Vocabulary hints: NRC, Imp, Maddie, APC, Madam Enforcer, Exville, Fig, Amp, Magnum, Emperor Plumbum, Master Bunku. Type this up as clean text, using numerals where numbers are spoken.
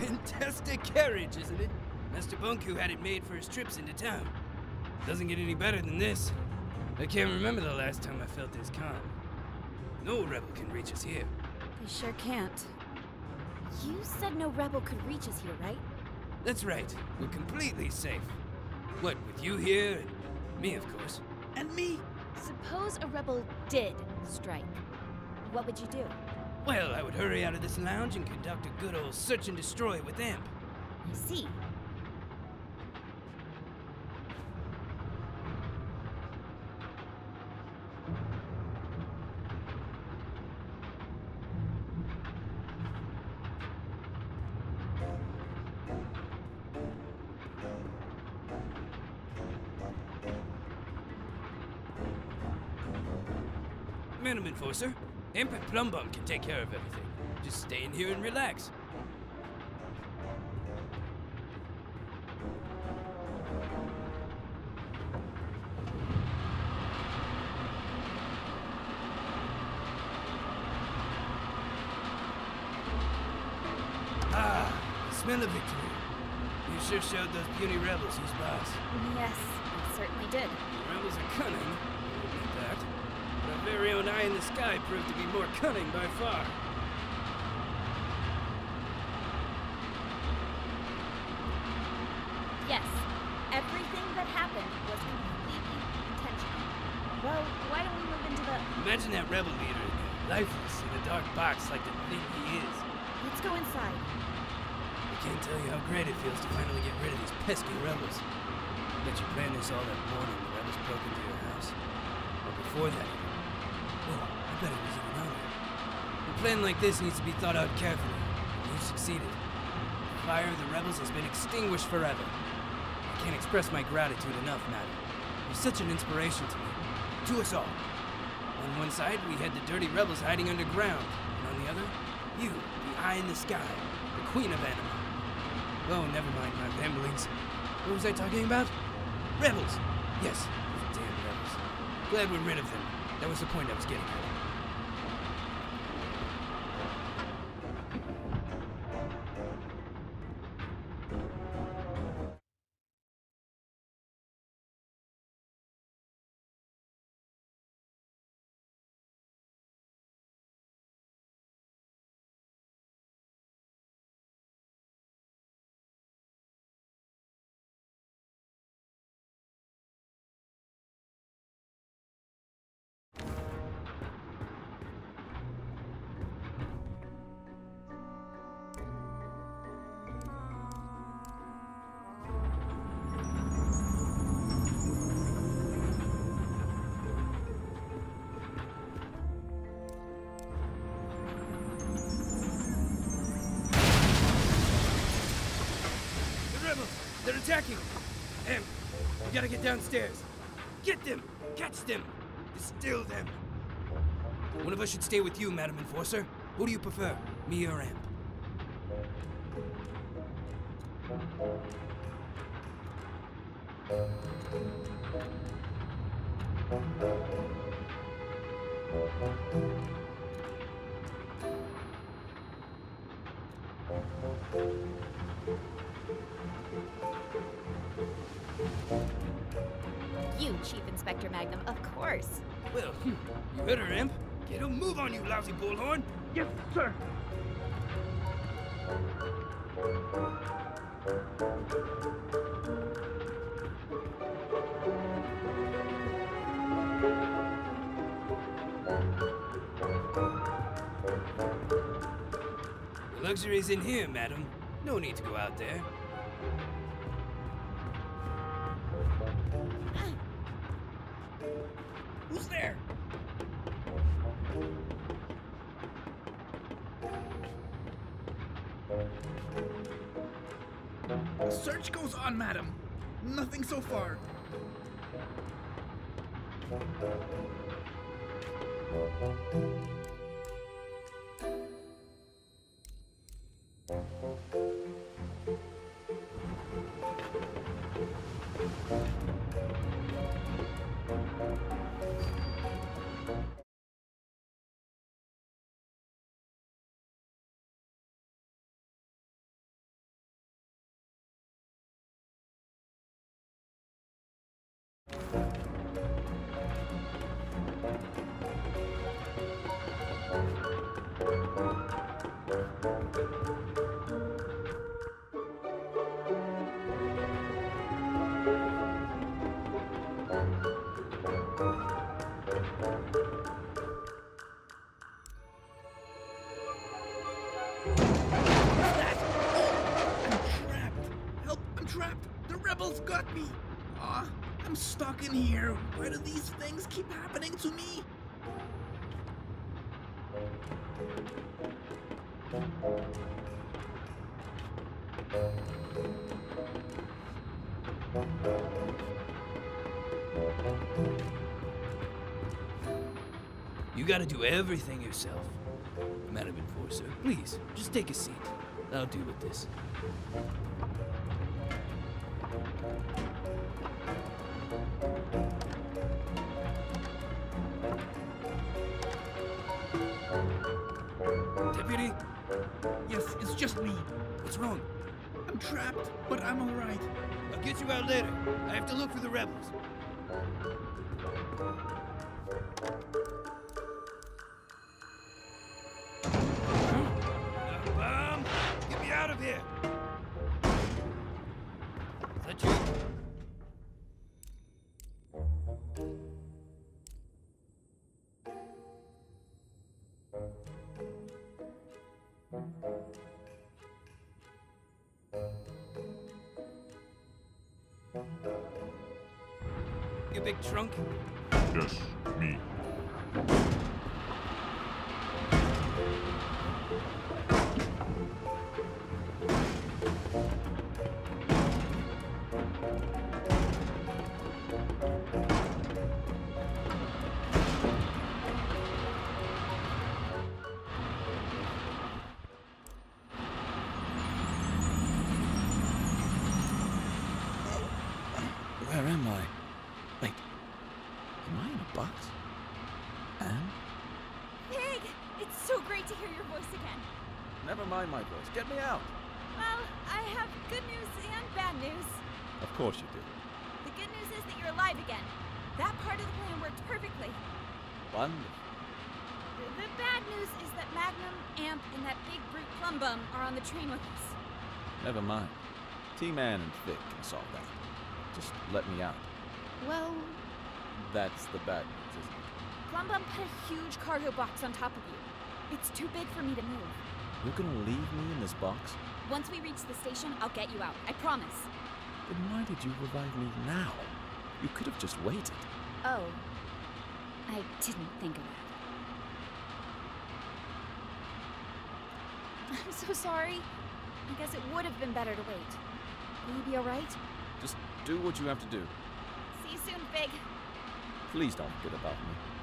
Fantastic carriage, isn't it? Master Bunku had it made for his trips into town. Doesn't get any better than this. I can't remember the last time I felt this calm. No rebel can reach us here. They sure can't. You said no rebel could reach us here, right? That's right. We're completely safe. What, with you here and me, of course. And me? Suppose a rebel did strike. What would you do? Well, I would hurry out of this lounge and conduct a good old search and destroy with Amp. I see. Madam Enforcer, Emperor Plumbum can take care of everything. Just stay in here and relax. Ah, the smell of victory. You sure showed those puny rebels who's boss. Yes, I certainly did. The rebels are cunning. Look at that. Our very own eye in the sky proved to be more cunning by far. Yes, everything that happened was completely intentional. Well, why don't we move into the... Imagine that rebel leader, lifeless in a dark box like the thing he is. Let's go inside. I can't tell you how great it feels to finally get rid of these pesky rebels. I bet you planned this all that morning the rebels broke into your house. But before that... Oh, I bet it was even harder. A plan like this needs to be thought out carefully. You've succeeded. The fire of the rebels has been extinguished forever. I can't express my gratitude enough, Maddie. You're such an inspiration to me. To us all. On one side, we had the dirty rebels hiding underground. And on the other, you, the eye in the sky, the queen of anima. Oh, never mind my ramblings. What was I talking about? Rebels! Yes, those damn rebels. Glad we're rid of them. That was the point I was getting at. They're attacking! Em, we gotta get downstairs. Get them! Catch them! Distill them! One of us should stay with you, Madam Enforcer. Who do you prefer, me or Amp? You, Chief Inspector Magnum, of course. Well, you heard her, Imp. Get a move on, you lousy bullhorn. Yes, sir. The luxury's in here, madam. No need to go out there. Who's there? The search goes on, madam. Nothing so far. Apple's got me. Aw, I'm stuck in here. Why do these things keep happening to me? You gotta do everything yourself. Madam Enforcer, please, just take a seat. I'll deal with this. Deputy? Yes, it's just me. What's wrong? I'm trapped, but I'm alright. I'll get you out later. I have to look for the rebels. You big drunk? Yes, me. Where am I? Wait, am I in a box? Fig! It's so great to hear your voice again. Never mind my voice. Get me out. Well, I have good news and bad news. Of course you do. The good news is that you're alive again. That part of the plan worked perfectly. Wonderful. The bad news is that Magnum, Amp, and that big brute Plumbum are on the train with us. Never mind. T-Man and Fig can solve that. Just let me out. Well... that's the bad news, isn't it? Plumbum put a huge cargo box on top of you. It's too big for me to move. You're gonna leave me in this box? Once we reach the station, I'll get you out. I promise. Then why did you revive me now? You could have just waited. Oh. I didn't think of that. I'm so sorry. I guess it would have been better to wait. Will you be alright? Just do what you have to do. See you soon, Fig. Please don't forget about me.